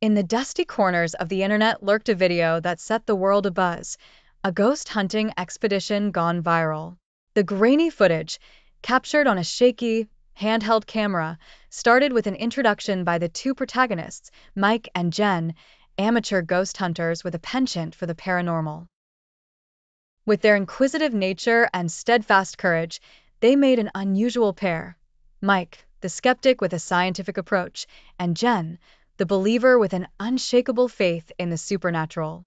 In the dusty corners of the internet lurked a video that set the world abuzz, a ghost hunting expedition gone viral. The grainy footage, captured on a shaky, handheld camera, started with an introduction by the two protagonists, Mike and Jen, amateur ghost hunters with a penchant for the paranormal. With their inquisitive nature and steadfast courage, they made an unusual pair. Mike, the skeptic with a scientific approach, and Jen, the believer with an unshakable faith in the supernatural.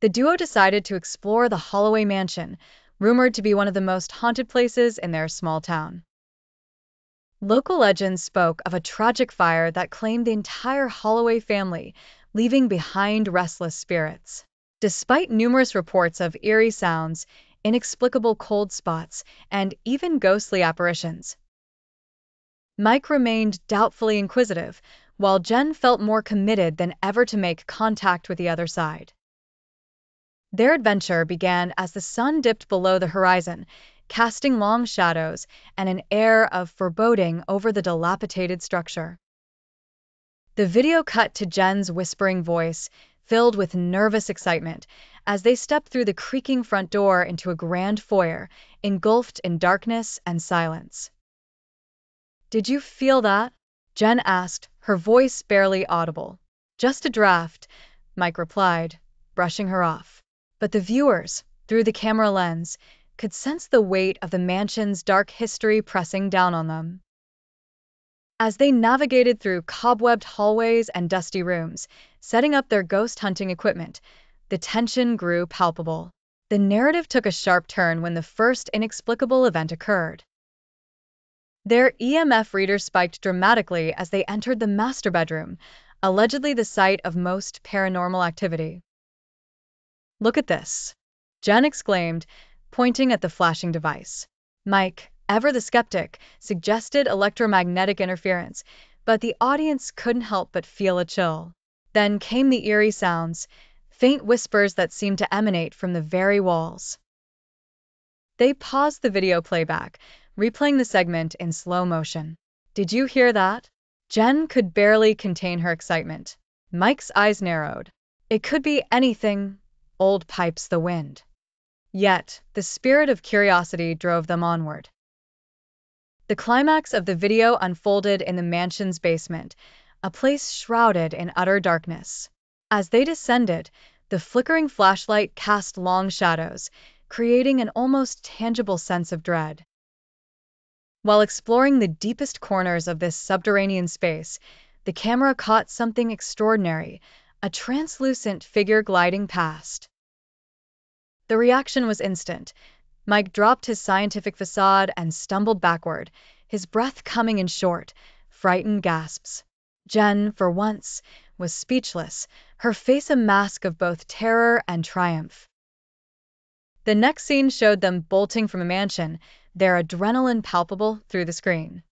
The duo decided to explore the Holloway Mansion, rumored to be one of the most haunted places in their small town. Local legends spoke of a tragic fire that claimed the entire Holloway family, leaving behind restless spirits. Despite numerous reports of eerie sounds, inexplicable cold spots, and even ghostly apparitions, Mike remained doubtfully inquisitive, while Jen felt more committed than ever to make contact with the other side. Their adventure began as the sun dipped below the horizon, casting long shadows and an air of foreboding over the dilapidated structure. The video cut to Jen's whispering voice, filled with nervous excitement, as they stepped through the creaking front door into a grand foyer, engulfed in darkness and silence. "Did you feel that?" Jen asked, her voice barely audible. "Just a draft," Mike replied, brushing her off. But the viewers, through the camera lens, could sense the weight of the mansion's dark history pressing down on them. As they navigated through cobwebbed hallways and dusty rooms, setting up their ghost hunting equipment, the tension grew palpable. The narrative took a sharp turn when the first inexplicable event occurred. Their EMF reader spiked dramatically as they entered the master bedroom, allegedly the site of most paranormal activity. "Look at this," Jen exclaimed, pointing at the flashing device. Mike, ever the skeptic, suggested electromagnetic interference, but the audience couldn't help but feel a chill. Then came the eerie sounds, faint whispers that seemed to emanate from the very walls. They paused the video playback, replaying the segment in slow motion. "Did you hear that?" Jen could barely contain her excitement. Mike's eyes narrowed. "It could be anything. Old pipes the wind." Yet, the spirit of curiosity drove them onward. The climax of the video unfolded in the mansion's basement, a place shrouded in utter darkness. As they descended, the flickering flashlight cast long shadows, creating an almost tangible sense of dread. While exploring the deepest corners of this subterranean space, the camera caught something extraordinary, a translucent figure gliding past. The reaction was instant. Mike dropped his scientific facade and stumbled backward, his breath coming in short, frightened gasps. Jen, for once, was speechless, her face a mask of both terror and triumph. The next scene showed them bolting from a mansion, their adrenaline palpable through the screen.